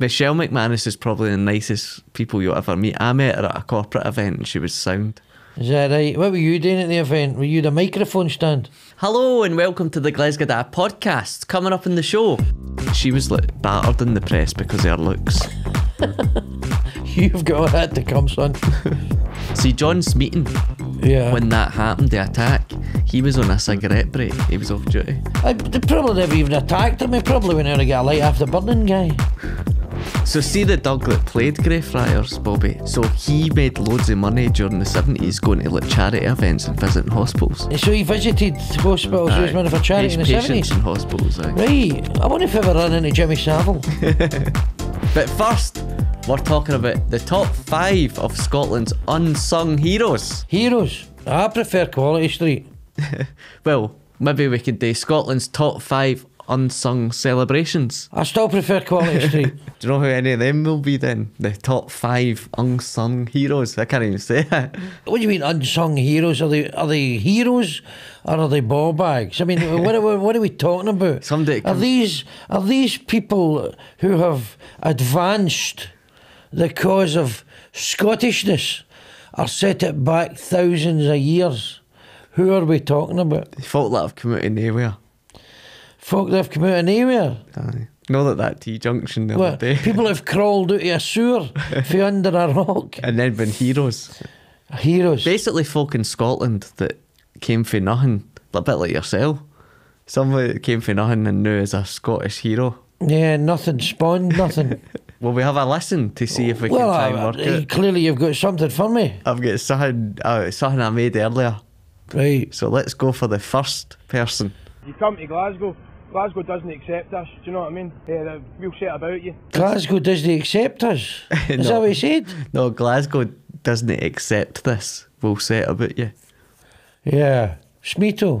Michelle McManus is probably the nicest people you'll ever meet. I met her at a corporate event and she was sound. Is that right? What were you doing at the event? Were you the microphone stand? Hello and welcome to the Glasgow Dad podcast. Coming up in the show, she was like battered in the press because of her looks. You've got all that to come, son. See, John Smeaton, yeah, when that happened, the attack, he was on a cigarette break. He was off duty. They probably never even attacked him. He probably went out and got a light after burning guy. So see the Doug that played Greyfriars Bobby, so he made loads of money during the 70s going to like charity events and visiting hospitals. So he visited hospitals, he was running for charity in the 70s? Patients and hospitals, aye. Right, I wonder if I ever ran into Jimmy Savile. But first, we're talking about the top 5 of Scotland's unsung heroes. Heroes? I prefer Quality Street. Well, maybe we could do Scotland's top 5 unsung celebrations. I still prefer Quality Street. Do you know who any of them will be then? The top 5 unsung heroes. I can't even say that. What do you mean unsung heroes? Are they heroes or are they ball bags? I mean, what are we talking about? Somebody are these people who have advanced the cause of Scottishness are set it back thousands of years? Who are we talking about? They thought that have come out of nowhere. Folk that have come out of nowhere. Aye. Not at that T-junction the other day. People have crawled out of a sewer from under a rock. And then been heroes. Heroes. Basically folk in Scotland that came for nothing, a bit like yourself. Somebody that came for nothing and now is a Scottish hero. Yeah, nothing spawned, nothing. Well, we have a listen to see if we can try and work it. Clearly you've got something for me. I've got something I made earlier. Right. So let's go for the first person. You come to Glasgow. Glasgow doesn't accept us, do you know what I mean? Yeah, we'll set about you. Glasgow doesn't accept us? No. Is that what he said? No, Glasgow doesn't accept this. We'll set about you. Yeah. Smeaton.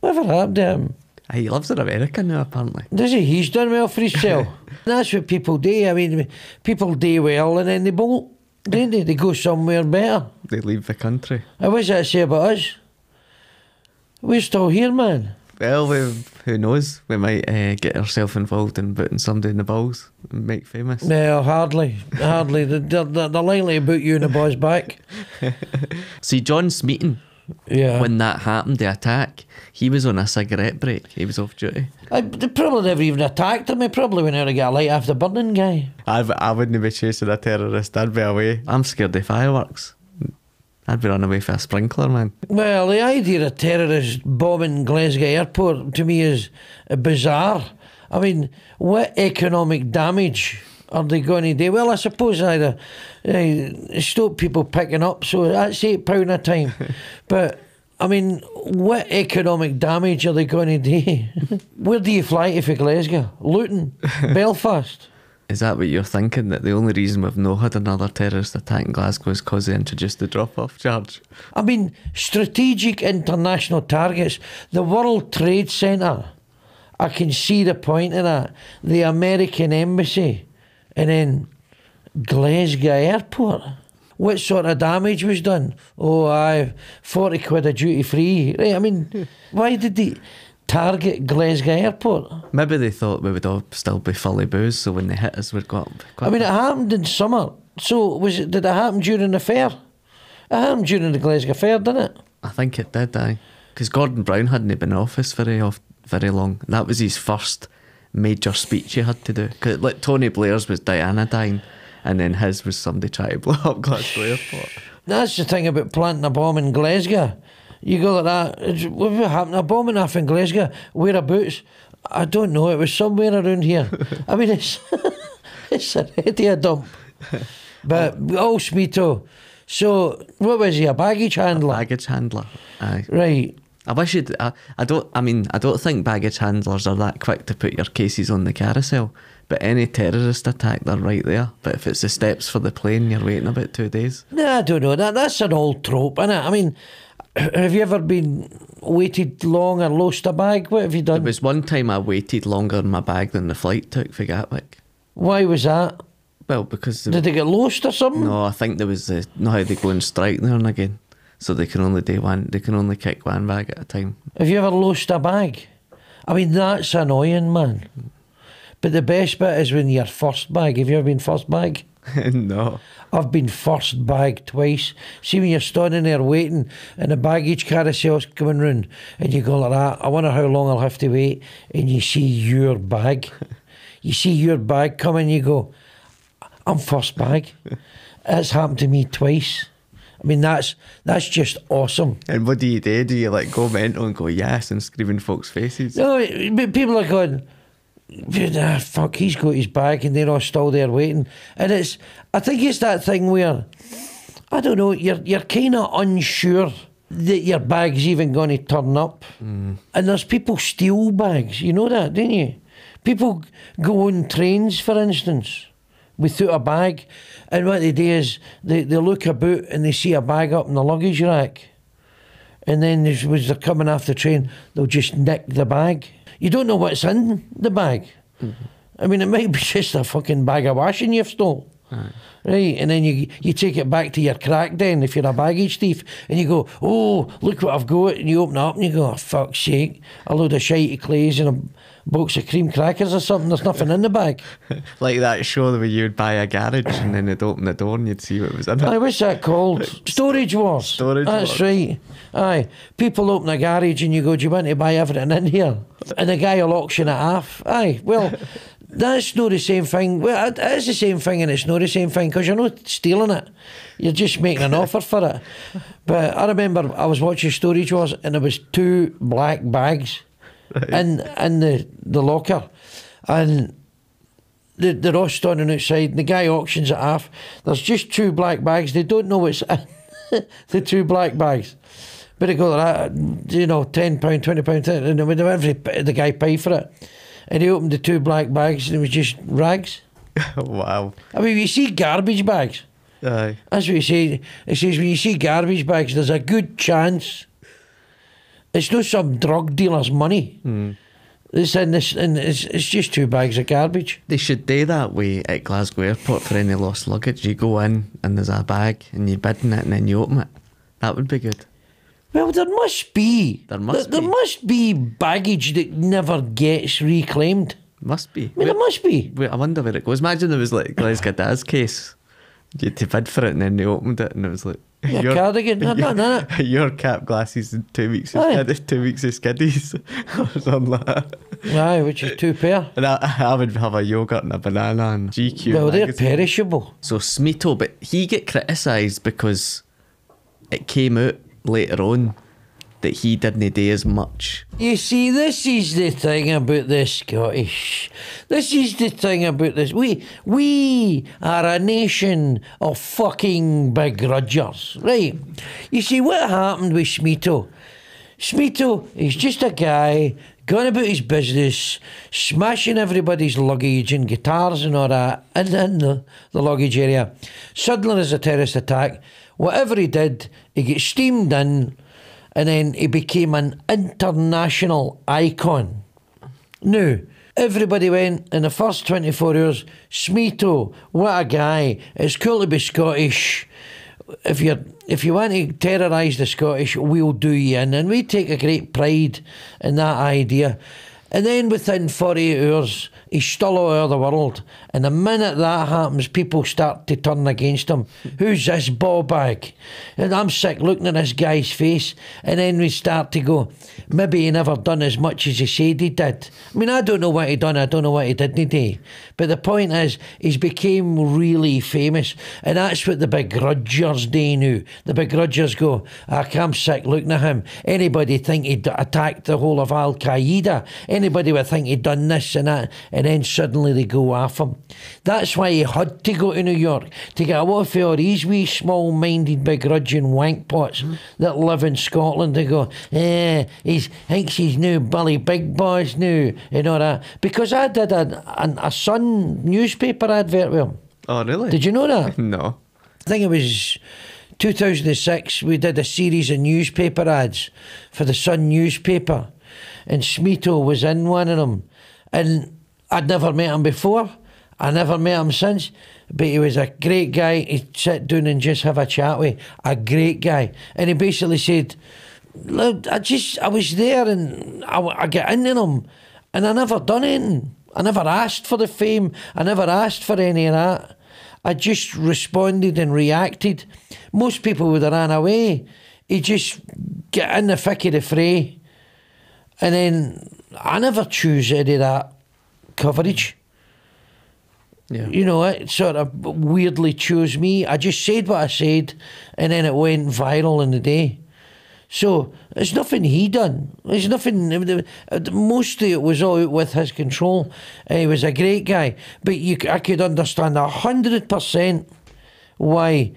Whatever happened to him? He lives in America now, apparently. Does he? He's done well for himself. That's what people do. I mean, people do well and then they bolt, don't they? They go somewhere better. They leave the country. And what does that say about us? We're still here, man. Well, who knows? We might get ourselves involved in booting somebody in the balls and make famous. No, hardly. They're likely to boot you in the boy's back. See, John Smeaton, yeah, when that happened, the attack, he was on a cigarette break. He was off duty. They probably never even attacked him. He probably went out and got a light after burning guy. I wouldn't be chasing a terrorist. I'd be away. I'm scared of fireworks. I'd be running away for a sprinkler, man. Well, the idea of terrorists bombing Glasgow Airport to me is bizarre. I mean, what economic damage are they going to do? Well, I suppose either stop people picking up, so that's £8 a time. But, I mean, what economic damage are they going to do? Where do you fly to for Glasgow? Luton? Belfast? Is that what you're thinking? That the only reason we've not had another terrorist attack in Glasgow is because they introduced the drop-off charge? I mean, strategic international targets. The World Trade Centre. I can see the point of that. The American Embassy. And then Glasgow Airport. What sort of damage was done? Oh, aye, 40 quid a duty-free. Right, I mean, why did they target Glasgow Airport? Maybe they thought we would all still be fully boozed, so when they hit us, we'd go up. I mean, it happened in summer. So did it happen during the fair? It happened during the Glasgow fair, didn't it? I think it did, aye. Because Gordon Brown hadn't been in office very long. That was his first major speech he had to do. Because like Tony Blair's was Diana dying, and then his was somebody trying to blow up Glasgow Airport. That's the thing about planting a bomb in Glasgow. You go like that, what happened? A bombing off in Glasgow. Whereabouts? I don't know. It was somewhere around here. I mean, it's it's already a dump. But oh, Smeaton. So what was he? A baggage handler. A baggage handler. Aye. Right. I wish you'd. I don't think baggage handlers are that quick to put your cases on the carousel. But any terrorist attack, they're right there. But if it's the steps for the plane, you're waiting about 2 days. No, I don't know. That's an old trope, isn't it? I mean, have you ever been waited long or lost a bag? What have you done? There was one time I waited longer in my bag than the flight took for Gatwick. Why was that? Well, because did they get lost or something? No, I think there was no how they go and strike there and again, so they can only do one. They can only kick one bag at a time. Have you ever lost a bag? I mean, that's annoying, man. But the best bit is when you're first bag. Have you ever been first bag? No. I've been first bag twice. See when you're standing there waiting and the baggage carousel's coming round and you go like that, I wonder how long I'll have to wait, and you see your bag. You see your bag coming, you go, I'm first bag. It's happened to me twice. I mean, that's just awesome. And what do? Do you like go mental and go yes and scream in folks' faces? No, but people are going, ah, fuck, he's got his bag, and they're all still there waiting. And it's, I think it's that thing where, I don't know, you're kind of unsure that your bag's even going to turn up. Mm. And there's people steal bags, you know that, don't you? People go on trains, for instance, without a bag, and what they do is they look about and they see a bag up in the luggage rack, and then as they're coming off the train, they'll just nick the bag. You don't know what's in the bag. Mm-hmm. I mean, it might be just a fucking bag of washing you've stole. Right. Right, and then you take it back to your crack den if you're a baggage thief, and you go, oh, look what I've got, and you open it up and you go, oh, fuck's sake, a load of shitey clays and a box of cream crackers or something, there's nothing in the bag. Like that show where you'd buy a garage and then they'd open the door and you'd see what was in it. Aye, what's that called? Storage Wars. Storage Wars. That's right. Aye, people open a garage and you go, do you want to buy everything in here? And the guy will auction it off. Aye, well... That's not the same thing. Well, it is the same thing and it's not the same thing because you're not stealing it. You're just making an offer for it. But I remember I was watching Storage Wars and there was two black bags in the locker. And they're all standing outside and the guy auctions it off. There's just two black bags. They don't know what's in the two black bags. But they go like that, you know, £10, £20, and the guy paid for it. And he opened the two black bags and it was just rags. Wow. I mean, you see garbage bags. Aye. That's what he said. He says, when you see garbage bags, there's a good chance it's not some drug dealer's money. Mm. It's in this, and it's just two bags of garbage. They should do that way at Glasgow Airport for any lost luggage. You go in and there's a bag and you bid in it and then you open it. That would be good. Well, there must be. There must be baggage that never gets reclaimed. Must be. I mean, there must be. Wait, I wonder where it goes. Imagine there was like Glasgow Dad's case. You had to bid for it and then they opened it and it was like... Your cardigan. Your cap glasses and 2 weeks of skiddies. 2 weeks of skiddies. Or something like that. Aye, which is two pair. And I would have a yogurt and a banana and GQ. Well, they're perishable. So Smeaton, but he get criticised because it came out later on that he didn't do as much. You see, this is the thing about the Scottish. This is the thing about this. We are a nation of fucking begrudgers, right? You see, what happened with Smeaton? Smeaton is just a guy going about his business, smashing everybody's luggage and guitars and all that, and in the luggage area. Suddenly there's a terrorist attack. Whatever he did, he gets steamed in, and then he became an international icon. Now, everybody went in the first 24 hours, Smeaton, what a guy. It's cool to be Scottish. If you want to terrorise the Scottish, we'll do you in. And we take a great pride in that idea. And then within 48 hours, he's still all over the world. And the minute that happens, people start to turn against him. Who's this ball bag? And I'm sick looking at this guy's face. And then we start to go, maybe he never done as much as he said he did. I mean, I don't know what he done. I don't know what he didn't do. But the point is, he's became really famous. And that's what the begrudgers do now. The begrudgers go, I'm sick looking at him. Anybody think he attacked the whole of Al-Qaeda? Anybody would think he'd done this and that, and then suddenly they go off him. That's why he had to go to New York, to get away from all these wee small-minded begrudging wankpots that live in Scotland. They go, he thinks he's new Billy Big Boys now, and all that. Because I did a Sun newspaper advert with him. Oh, really? Did you know that? No. I think it was 2006, we did a series of newspaper ads for the Sun newspaper. And Smeaton was in one of them. And I'd never met him before. I never met him since. But he was a great guy. He'd sit down and just have a chat with. A great guy. And he basically said, look, I was there and I got into them. And I never done anything. I never asked for the fame. I never asked for any of that. I just responded and reacted. Most people would have ran away. You just get in the thick of the fray. And then I never choose any of that coverage. Yeah. You know, it sort of weirdly chose me. I just said what I said, and then it went viral in the day. So there's nothing he done. There's nothing. Mostly it was all out with his control. He was a great guy, but I could understand 100% why.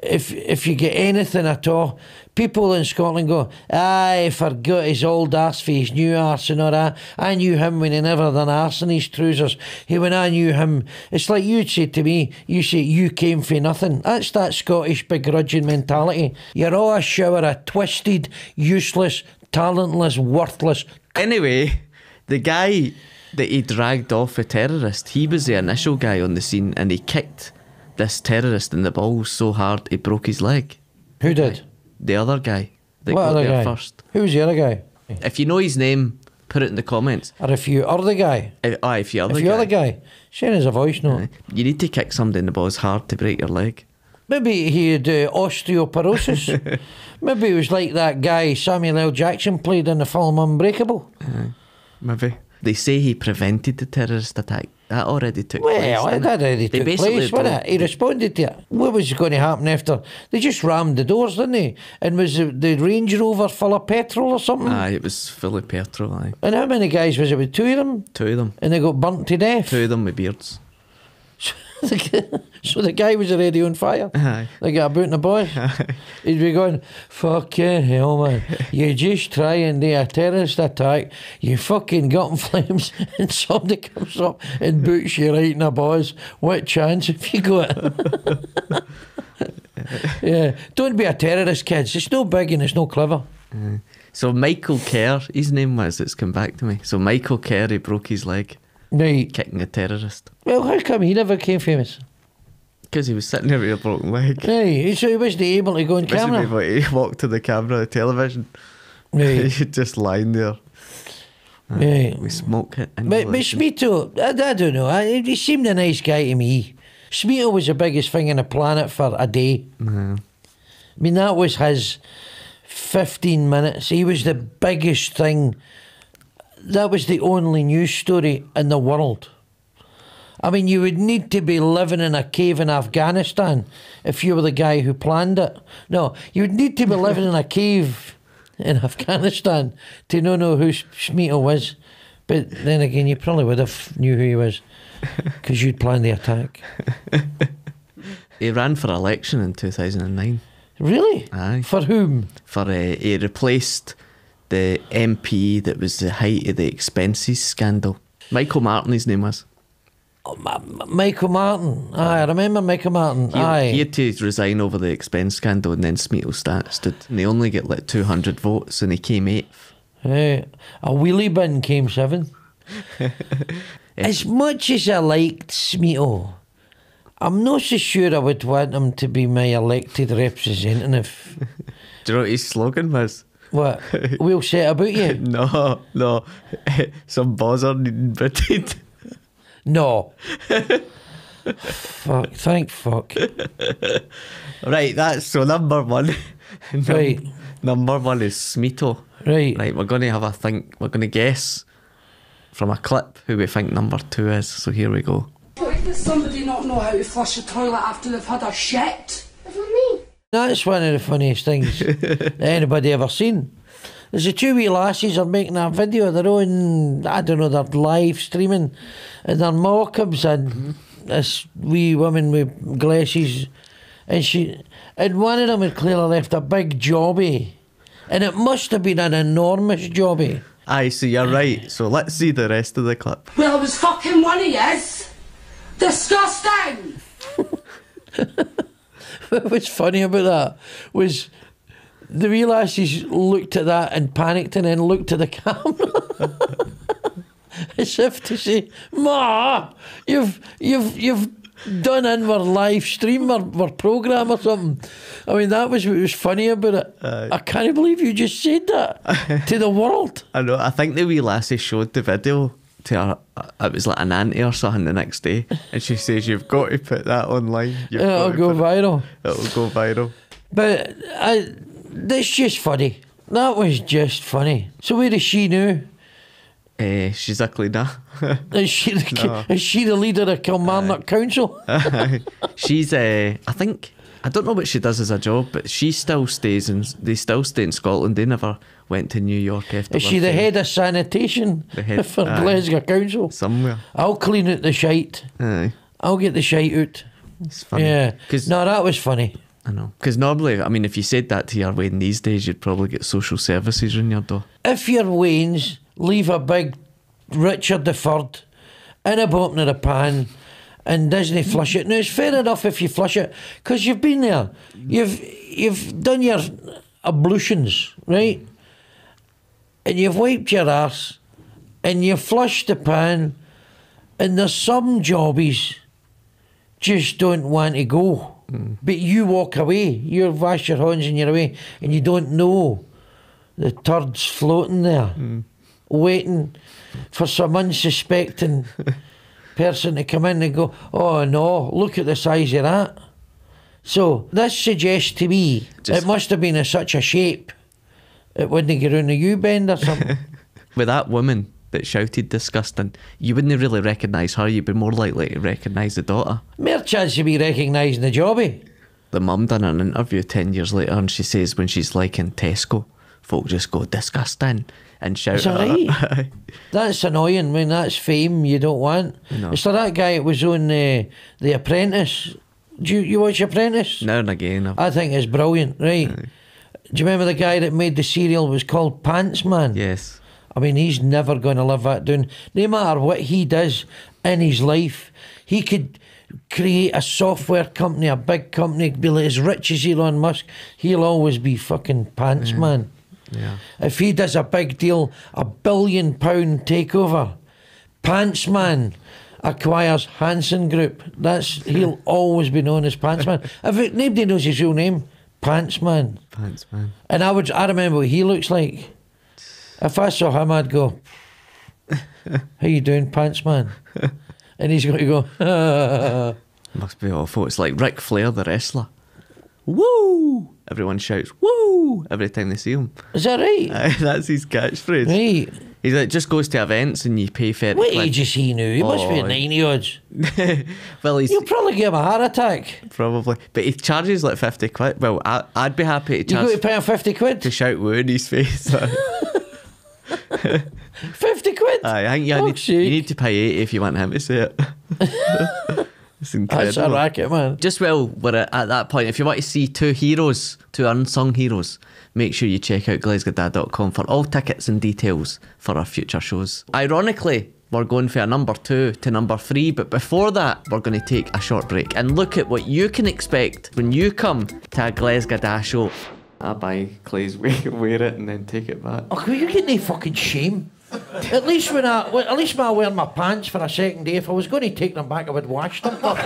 If you get anything at all, people in Scotland go, I forgot his old arse for his new arse and all that. I knew him when he never done arse in his trousers. When I knew him, it's like you'd say to me, you say, you came for nothing. That's that Scottish begrudging mentality. You're all a shower of twisted, useless, talentless, worthless. Anyway, the guy that he dragged off, a terrorist, he was the initial guy on the scene, and he kicked this terrorist in the balls so hard he broke his leg. Who did? The other guy. That what got other there guy? First. Who was the other guy? If you know his name, put it in the comments. Or if you are the guy. If you are the guy. If you are the guy, send us a voice note. You need to kick somebody in the balls hard to break your leg. Maybe he had osteoporosis. Maybe he was like that guy Samuel L. Jackson played in the film Unbreakable. Maybe. They say he prevented the terrorist attack. That already took place. Well, that already took place, wasn't it? He responded to it. What was going to happen after? They just rammed the doors, didn't they? And was the Range Rover full of petrol or something? Aye, it was full of petrol, aye. And how many guys was it with? Two of them? Two of them. And they got burnt to death? Two of them with beards. So the guy was already on fire. Aye. They got a boot in the boy. He'd be going, fucking hell, man. You just try and do a terrorist attack, you fucking got in flames, and somebody comes up and boots you right in the boys. What chance have you got? Yeah. Don't be a terrorist, kids. It's no big and it's no clever. So Michael Kerr, his name was, it's come back to me. So Michael Kerr, he broke his leg. Right. Kicking a terrorist. Well, how come he never became famous? Because he was sitting there with a broken leg. Right, so he wasn't able to go on camera. He walked to the camera, the television. Right. He just lying there. Right. We smoke it. But Smeaton, I don't know. He seemed a nice guy to me. Smeaton was the biggest thing on the planet for a day. Yeah. I mean, that was his 15 minutes. He was the biggest thing. That was the only news story in the world. I mean, you would need to be living in a cave in Afghanistan if you were the guy who planned it. No, you would need to be living in a cave in Afghanistan to not know who Smeaton was. But then again, you probably would have knew who he was because you'd planned the attack. He ran for election in 2009. Really? Aye. For whom? For he replaced the MP that was the height of the expenses scandal. Michael Martin, his name was. Oh, Michael Martin. Aye, I remember Michael Martin. Aye. He had to resign over the expense scandal, and then Smeaton stood. And they only got like 200 votes, and he came 8th. Right. A wheelie bin came 7th. As much as I liked Smeaton, I'm not so sure I would want him to be my elected representative. Do you know what his slogan was? What? We'll set about you? No. Some buzzer needing booted. No. Fuck. Thank fuck. Right, that's so number 1. Right. Number 1 is Smeaton. Right. Right, we're going to have a think. We're going to guess from a clip who we think number 2 is. So here we go. Why does somebody not know how to flush a toilet after they've had a shit? That's one of the funniest things anybody ever seen. There's the two wee lasses are making a video of their own, I don't know, they're live streaming, and their ma comes in, this wee woman with glasses, and one of them had clearly left a big jobby, and it must have been an enormous jobby. Aye, so you're right, so let's see the rest of the clip. Well, I was fucking one of yous. Disgusting! What was funny about that was the wee lasses looked at that and panicked and then looked at the camera as if to say, Ma, you've done in our live stream or programme or something. I mean, that was what was funny about it. I can't believe you just said that to the world. I know, I think the wee lassie showed the video to her, it was like an auntie or something the next day, and she says, "You've got to put that online. It'll go viral. It'll go viral." But that's just funny. That was just funny. So where is she now? She's a cleaner. Is she the leader of Kilmarnock Council? She's I think, I don't know what she does as a job, but she still stays in, they still stay in Scotland. They never went to New York after. Is she the head of sanitation for Glasgow Council? Somewhere. I'll clean out the shite. Aye. I'll get the shite out. It's funny. Yeah. No, that was funny. I know. Because normally, I mean, if you said that to your Wayne these days, you'd probably get social services in your door. If your Wayne's leave a big Richard III in a bottom of the pan and doesn't flush it. Now, it's fair enough if you flush it, because you've been there. You've done your ablutions, right? And you've wiped your arse and you've flushed the pan, and there's some jobbies just don't want to go. Mm. But you walk away, you wash your hands and you're away, and you don't know the turd's floating there, waiting for some unsuspecting person to come in and go, "Oh no, look at the size of that." So this suggests to me it must have been in such a shape it wouldn't get round the U-bend or something. With that woman that shouted disgusting, you wouldn't really recognise her, you'd be more likely to recognise the daughter. Mere chance of me recognising the jobby. The mum done an interview 10 years later and she says when she's like in Tesco, folk just go disgusting and shout at her. That's annoying. When that's fame you don't want. No. It's like that guy that was on The Apprentice. Do you watch Apprentice? Now and again. I think it's brilliant, right? Aye. Do you remember the guy that made the cereal was called Pants Man? Yes. I mean, he's never going to live that down. No matter what he does in his life, he could create a software company, a big company, be like as rich as Elon Musk. He'll always be fucking Pants Man. Yeah. If he does a big deal, £1 billion takeover, Pants Man acquires Hanson Group. He'll always be known as Pants Man. If nobody knows his real name, Pants Man. Pants Man. And I remember what he looks like. If I saw him, I'd go, "How you doing, Pants Man?" And he's going to go, Must be awful. It's like Ric Flair, the wrestler. Woo! Everyone shouts, "Woo!" every time they see him. Is that right? That's his catchphrase. Right. He like, just goes to events and you pay for it. What age is he now? He must be 90-odds. Well, you'll probably give him a heart attack. Probably. But he charges like 50 quid. Well, I'd be happy to charge. You got to pay him 50 quid? To shout "woo" in his face. 50 quid? I think you need to pay 80 if you want him to say it. It's incredible. That's a racket, man. Just we're at that point, if you want to see two heroes, two unsung heroes, make sure you check out GlasgowDad.com for all tickets and details for our future shows. Ironically, we're going from number 2 to number 3, but before that, we're going to take a short break and look at what you can expect when you come to a Glasgow Dad show. I buy Clay's wear it and then take it back. Oh, you get no fucking shame. At least when I wear my pants for a second day, if I was going to take them back, I would wash them. But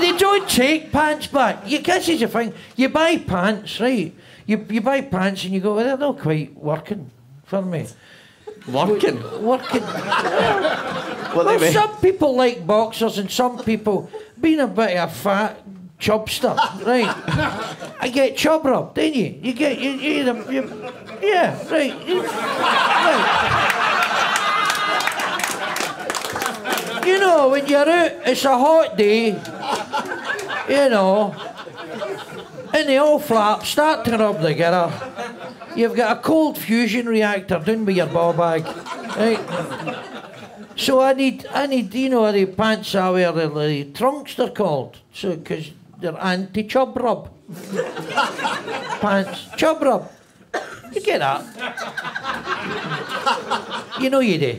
they don't take pants back. This is the thing. You buy pants, right? You buy pants and you go, "Well, they're not quite working for me." Working? Working. Well, some people like boxers and some people, being a bit of a fat chubster, right? I get chub rubbed, don't you? You get yeah, right. Right. You know, when you're out, it's a hot day, you know, and they all flap, start to rub together. You've got a cold fusion reactor down with your ball bag, right? So I need, you know, the pants I wear, the trunks they're called, so, because they're anti-chub rub. Pants, chub rub. You get that? You know you do.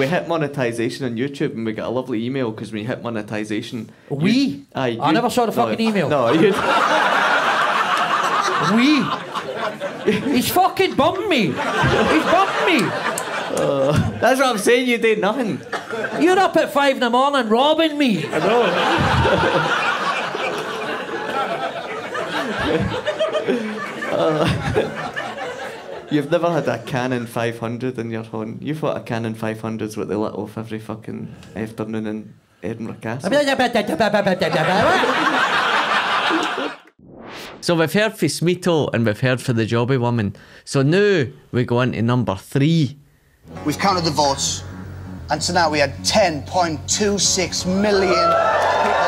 We hit monetisation on YouTube and we got a lovely email because when you hit monetisation... We? I never saw the fucking email. No, you... We? He's fucking bummed me. He's bummed me. That's what I'm saying, you did nothing. You're up at 5 in the morning robbing me. I know. You've never had a Canon 500 in your home. You thought a Canon 500's what they let off every fucking afternoon in Edinburgh Castle. So we've heard for Smeaton and we've heard for the Jobby Woman. So now we go into number 3. We've counted the votes, and so now we had 10.26 million people.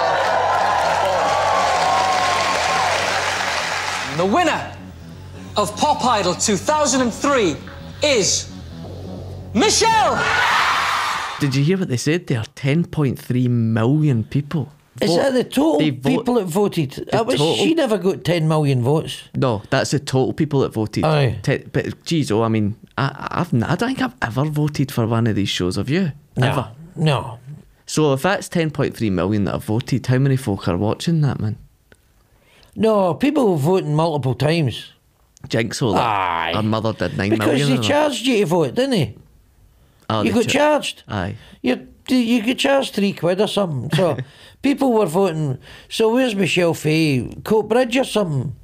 The winner of Pop Idol 2003 is Michelle! Did you hear what they said there? 10.3 million people. Is that the total people that voted? She never got 10 million votes. No, that's the total people that voted. Aye. But geez, I mean, I don't think I've ever voted for one of these shows, have you? No. Ever? No. So if that's 10.3 million that have voted, how many folk are watching that, man? No, people voting multiple times. Jinx, all that. Her mother did 9 because million. Because they charged you to vote, didn't they? Oh, you got charged. Aye. You could charge £3 or something. So people were voting. So where's Michelle Fay? Coat Bridge or something?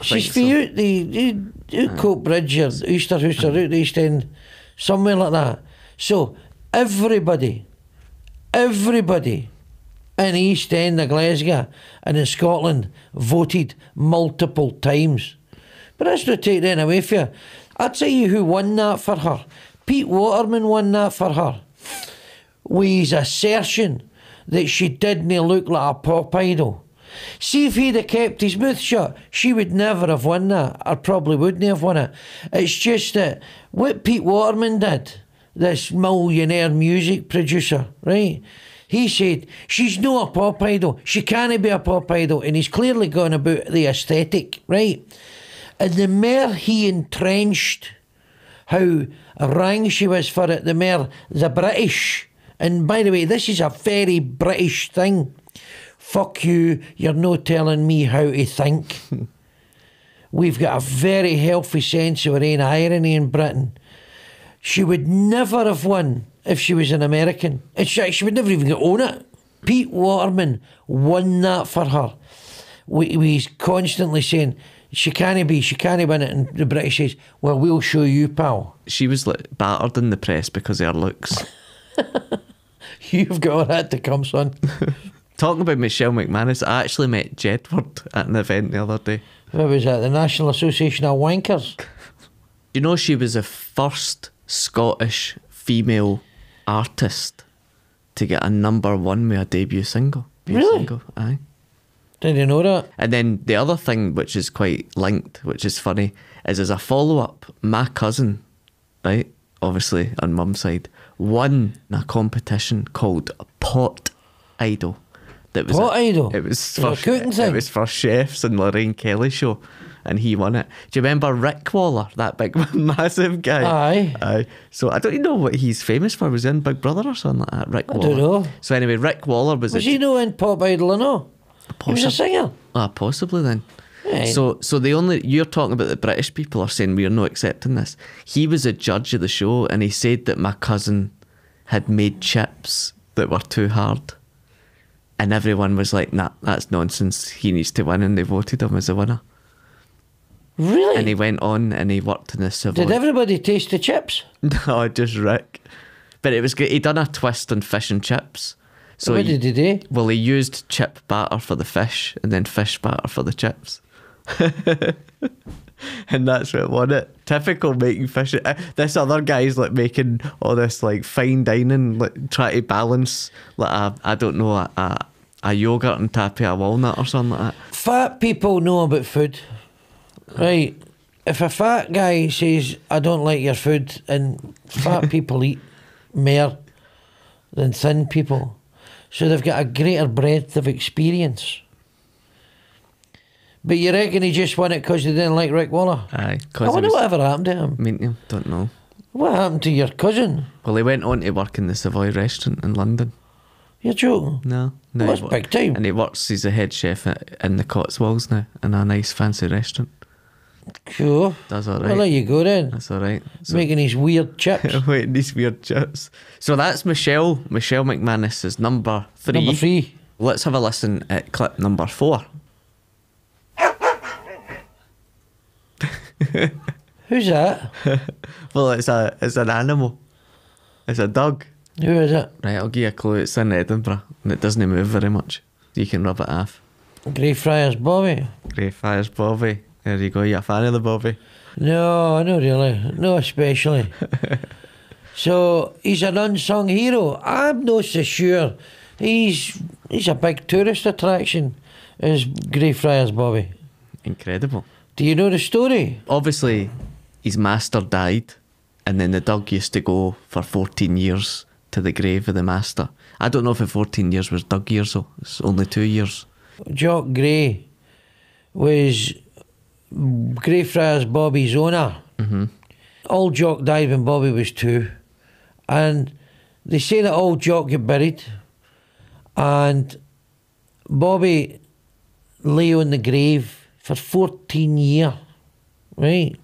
She's for you. Coat Bridge or Easter House or the East End, somewhere like that. So everybody in the East End of Glasgow and in Scotland voted multiple times. But that's not taking that away from you. I'll tell you who won that for her. Pete Waterman won that for her. With his assertion that she didn't look like a pop idol. See, if he'd have kept his mouth shut, she would never have won that, or probably wouldn't have won it. It's just that what Pete Waterman did, this millionaire music producer, right? He said, she's not a pop idol, she can't be a pop idol, and he's clearly gone about the aesthetic, right? And the more he entrenched how wrong she was for it, the more the British... And by the way, this is a very British thing. Fuck you, you're not telling me how to think. We've got a very healthy sense of our own irony in Britain. She would never have won if she was an American. She would never even get on it. Pete Waterman won that for her. He's constantly saying, she can't win it. And the British says, well, we'll show you, pal. She was like battered in the press because of her looks. You've got all that to come, son. Talking about Michelle McManus, I actually met Jedward at an event the other day. What was that? The National Association of Wankers? You know, she was the first Scottish female artist to get a #1 with a debut single. Really? Single. Aye. Didn't you know that? And then the other thing, which is quite linked, which is funny, is as a follow-up, my cousin, right, obviously on mum's side, won a competition called Pot Idol. That was Pot Idol? It was for chefs and Lorraine Kelly show, and he won it. Do you remember Rick Waller, that big massive guy? Aye. Aye. So I don't even know what he's famous for. Was he in Big Brother or something like that, Rick Waller? I don't know. So anyway, Rick Waller was... Was he no in Pop Idol or no? He was a singer. Ah, possibly then. Right. So the only... You're talking about the British people are saying we're not accepting this. He was a judge of the show and he said that my cousin had made chips that were too hard. And everyone was like, nah, that's nonsense. He needs to win, and they voted him as a winner. Really? And he went on and he worked in the Savoy. Did everybody taste the chips? No, just Rick. But it was good. He done a twist on fish and chips. So what did he do? Well, he used chip batter for the fish and then fish batter for the chips. And that's what won it. Typical making fish. This other guy's like making all this like fine dining, like try to balance like a yogurt on top of a walnut or something like that. Fat people know about food, right? If a fat guy says I don't like your food, and fat people eat more than thin people, so they've got a greater breadth of experience. But you reckon he just won it because they didn't like Rick Waller? Aye. I wonder whatever happened to him. Don't know. What happened to your cousin? Well, he went on to work in the Savoy restaurant in London. You're joking? No. Well, that's big time. And he works, he's a head chef in the Cotswolds now, in a nice fancy restaurant. Cool. That's alright. Well, there you go then. That's alright. So, making these weird chips. Making these weird chips. So that's Michelle. Michelle McManus is #3. #3. Let's have a listen at clip #4. Who's that? Well, it's an animal. It's a dog. Who is it? Right, I'll give you a clue. It's in Edinburgh and it doesn't move very much. You can rub it off. Greyfriars Bobby. Greyfriars Bobby. There you go. You're a fan of the Bobby? No, not really. No, especially. So he's an unsung hero. I'm not so sure. He's a big tourist attraction, is Greyfriars Bobby. Incredible. Do you know the story? Obviously, his master died, and then the dog used to go for 14 years to the grave of the master. I don't know if the 14 years was dog years, though. It's only 2 years. Jock Grey was Greyfriars Bobby's owner. Mm-hmm. Old Jock died when Bobby was 2, and they say that old Jock got buried, and Bobby lay on the grave for 14 years, right?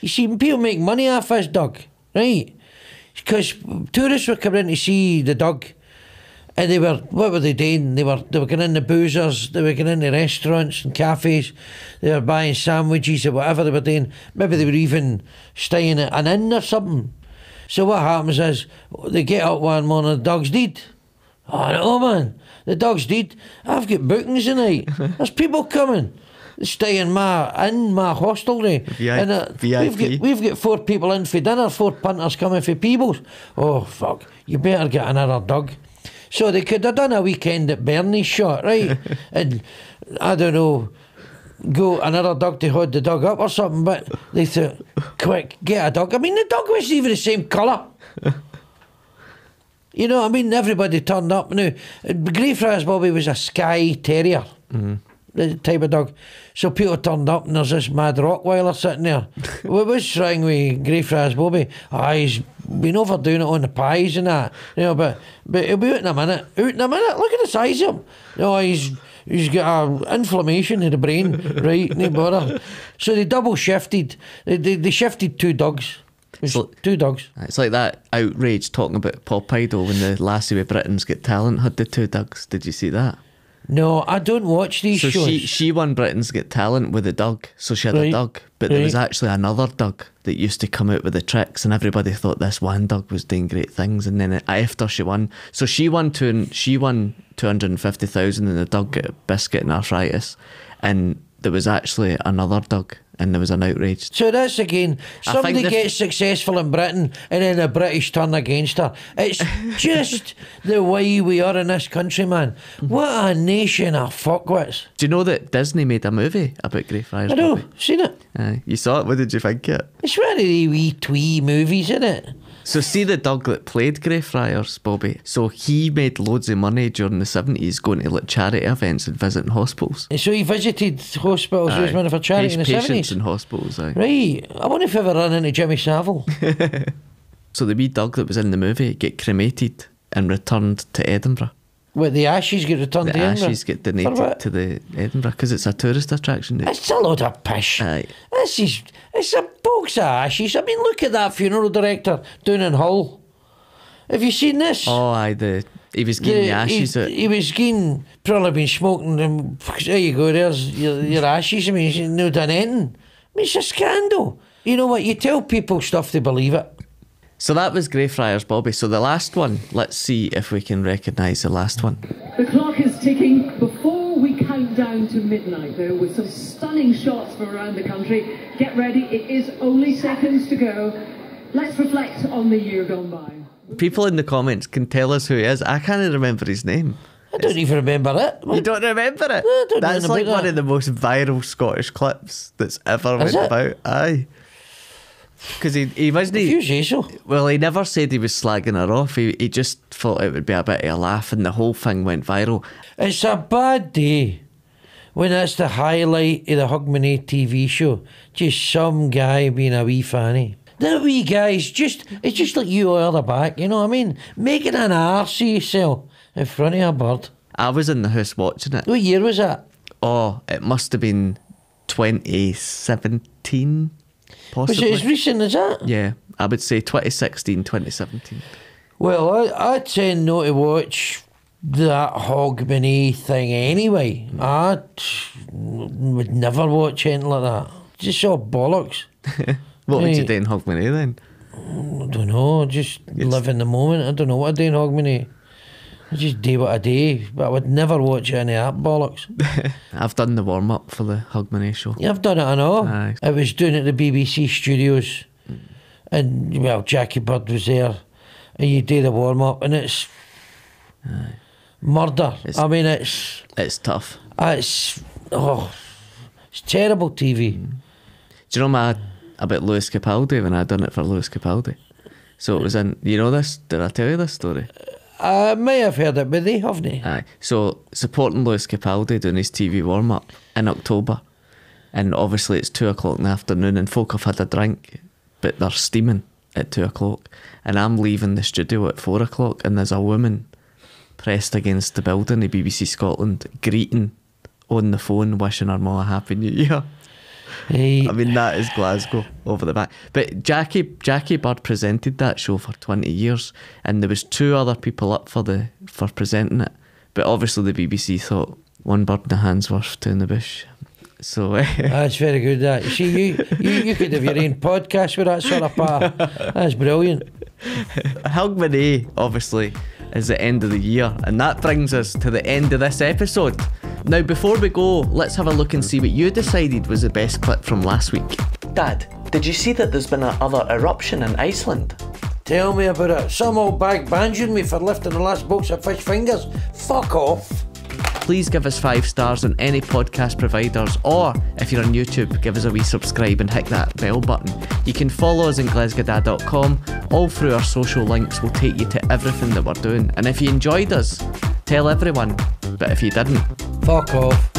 You see, people make money off this dog, right? Because tourists were coming in to see the dog, and they were, what were they doing? They were going into boozers, they were going into restaurants and cafes, they were buying sandwiches or whatever they were doing. Maybe they were even staying at an inn or something. So what happens is, they get up one morning, the dog's dead. Oh no, man, the dog's dead. I've got bookings tonight. There's people coming. They stay in my hostelry. We've got 4 people in for dinner, 4 punters coming for Peebles. Oh fuck, you better get another dog. So they could have done a weekend at Bernie's shot, right? And I don't know, go another dog to hold the dog up or something, but they thought, quick, get a dog. I mean, the dog wasn't even the same colour. You know what I mean? Everybody turned up. Now, Greyfriars Bobby was a Skye Terrier, the type of dog. So people turned up and there's this mad Rottweiler sitting there. What's wrong with Greyfriars Bobby? Ah, oh, he's been overdoing it on the pies and that. You know, but he'll be out in a minute. Out in a minute? Look at the size of him. No, oh, he's got an inflammation in the brain, right? No bother. So they double shifted. They shifted 2 dogs. It's like, 2 dogs. It's like that outrage talking about Pop Idol when the lassie with Britain's Got Talent had the 2 dogs. Did you see that? No, I don't watch these shows. She won Britain's Got Talent with a dog, so she had a dog. But there was actually another dog that used to come out with the tricks, and everybody thought this one dog was doing great things. And then after she won, so she won 250,000, and the dog got a biscuit and arthritis. And there was actually another dog. And there was an outrage. So that's again, somebody gets successful in Britain and then the British turn against her. It's just the way we are in this country, man. What a nation of fuckwits. Do you know that Disney made a movie about Greyfriars? I know, seen it. You saw it? What did you think of it? It's one of the wee twee movies, isn't it? So see the dog that played Greyfriars Bobby, so he made loads of money during the 70s going to like charity events and visiting hospitals. So he visited hospitals, he was running for charity in the 70s? Patients in hospitals, aye. Right, I wonder if I ever ran into Jimmy Savile. So the wee dog that was in the movie get cremated and returned to Edinburgh. Well, the ashes get returned to Edinburgh? The ashes get donated to the Edinburgh because it's a tourist attraction. It's a load of pish. Aye. It's a box of ashes. I mean, look at that funeral director down in Hull. Have you seen this? Oh, aye. He was getting the ashes out. He was getting, probably been smoking them. There you go, there's your ashes. I mean, he's no done anything. I mean, it's a scandal. You know what? You tell people stuff, they believe it. So that was Greyfriars Bobby. So the last one, let's see if we can recognise the last one. The clock is ticking before we count down to midnight, though, with some stunning shots from around the country. Get ready, it is only seconds to go. Let's reflect on the year gone by. People in the comments can tell us who he is. I can't remember his name. I don't even remember it. You don't remember it? No, I don't. That's like one of the most viral Scottish clips that's ever went about. Aye. Because he wasn't. If you say so. Well, he never said he was slagging her off. He just thought it would be a bit of a laugh, and the whole thing went viral. It's a bad day when that's the highlight of the Hogmanay TV show. Just some guy being a wee fanny. That wee guy's it's just like you or the back, you know what I mean? Making an arse of yourself in front of a bird. I was in the house watching it. What year was that? Oh, it must have been 2017. Possibly. Was it as recent as that? Yeah, I would say 2016, 2017. Well, I tend not to watch that Hogmanay thing anyway. I would never watch anything like that. Just all bollocks. What would you do in Hogmanay then? Oh, I don't know, just live in the moment. I don't know what I do in Hogmanay. I just do what I do, but I would never watch any of that bollocks. I've done the warm up for the Hogmanay show. Yeah, I've done it, I know. Aye. I was doing it at the BBC studios, and well, Jackie Bird was there, and you do the warm up, and it's murder. I mean, it's tough. It's terrible TV. Mm. Do you know about Lewis Capaldi when I done it for Lewis Capaldi? So it was in, you know this? Did I tell you this story? I may have heard it, but they haven't. Aye. So supporting Lewis Capaldi doing his TV warm up in October, and obviously it's 2 o'clock in the afternoon, and folk have had a drink, but they're steaming at 2 o'clock, and I'm leaving the studio at 4 o'clock, and there's a woman pressed against the building of BBC Scotland greeting on the phone, wishing her mum a happy new year. Hey. I mean, that is Glasgow over the back. But Jackie Bird presented that show for 20 years, and there was 2 other people up for presenting it, but obviously the BBC thought one bird in the hand's worth 2 in the bush. So that's very good. That see, you could have your own podcast with that sort of part. That's brilliant. Hogmanay obviously is the end of the year, and that brings us to the end of this episode. Now, before we go, let's have a look and see what you decided was the best clip from last week. Dad, did you see that there's been another eruption in Iceland? Tell me about it. Some old bag banjoed me for lifting the last box of fish fingers. Fuck off. Please give us 5 stars on any podcast providers, or if you're on YouTube, give us a wee subscribe and hit that bell button. You can follow us on glasgowdad.com. All through our social links will take you to everything that we're doing. And if you enjoyed us, tell everyone. But if you didn't, fuck off.